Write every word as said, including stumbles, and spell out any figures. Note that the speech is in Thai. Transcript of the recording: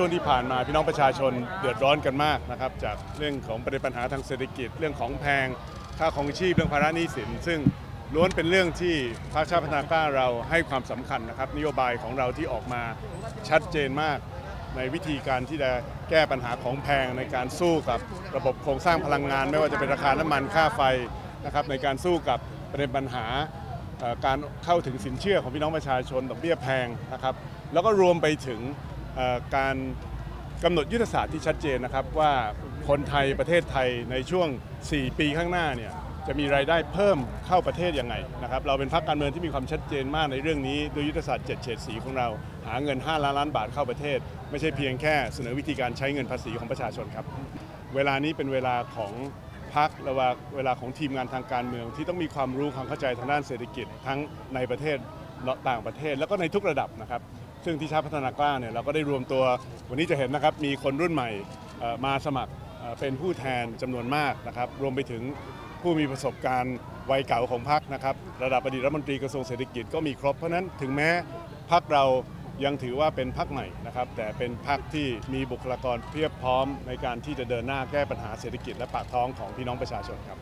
ช่วงที่ผ่านมาพี่น้องประชาชนเดือดร้อนกันมากนะครับจากเรื่องของประเด็นปัญหาทางเศรษฐกิจเรื่องของแพงค่าของชีพเรื่องภาระหนี้สินซึ่งล้วนเป็นเรื่องที่พรรคชาติพัฒนากล้าเราให้ความสำคัญนะครับนโยบายของเราที่ออกมาชัดเจนมากในวิธีการที่จะแก้ปัญหาของแพงในการสู้กับระบบโครงสร้างพลังงานไม่ว่าจะเป็นราคาน้ำมันค่าไฟนะครับในการสู้กับประเด็นปัญหาการเข้าถึงสินเชื่อของพี่น้องประชาชนดอกเบี้ยแพงนะครับแล้วก็รวมไปถึงการกำหนดยุทธศาสตร์ที่ชัดเจนนะครับว่าคนไทยประเทศไทยในช่วงสี่ปีข้างหน้าเนี่ยจะมีรายได้เพิ่มเข้าประเทศยังไงนะครับเราเป็นพรรคการเมืองที่มีความชัดเจนมากในเรื่องนี้โดยยุทธศาสตร์เจ็ดเฉดสีของเราหาเงินห้าล้านล้านบาทเข้าประเทศไม่ใช่เพียงแค่เสนอวิธีการใช้เงินภาษีของประชาชนครับเวลานี้เป็นเวลาของพรรคและเวลาของทีมงานทางการเมืองที่ต้องมีความรู้ความเข้าใจทางด้านเศรษฐกิจทั้งในประเทศต่างประเทศแล้วก็ในทุกระดับนะครับซึ่งที่ชาติพัฒนากล้าเนี่ยเราก็ได้รวมตัววันนี้จะเห็นนะครับมีคนรุ่นใหม่มาสมัครเป็นผู้แทนจำนวนมากนะครับรวมไปถึงผู้มีประสบการณ์วัยเก่าของพรรคนะครับระดับอดีตรัฐมนตรีกระทรวงเศรษฐกิจก็มีครบเพราะนั้นถึงแม้พรรคเรายังถือว่าเป็นพรรคใหม่นะครับแต่เป็นพรรคที่มีบุคลากรเพียบพร้อมในการที่จะเดินหน้าแก้ปัญหาเศรษฐกิจและปากท้องของพี่น้องประชาชนครับ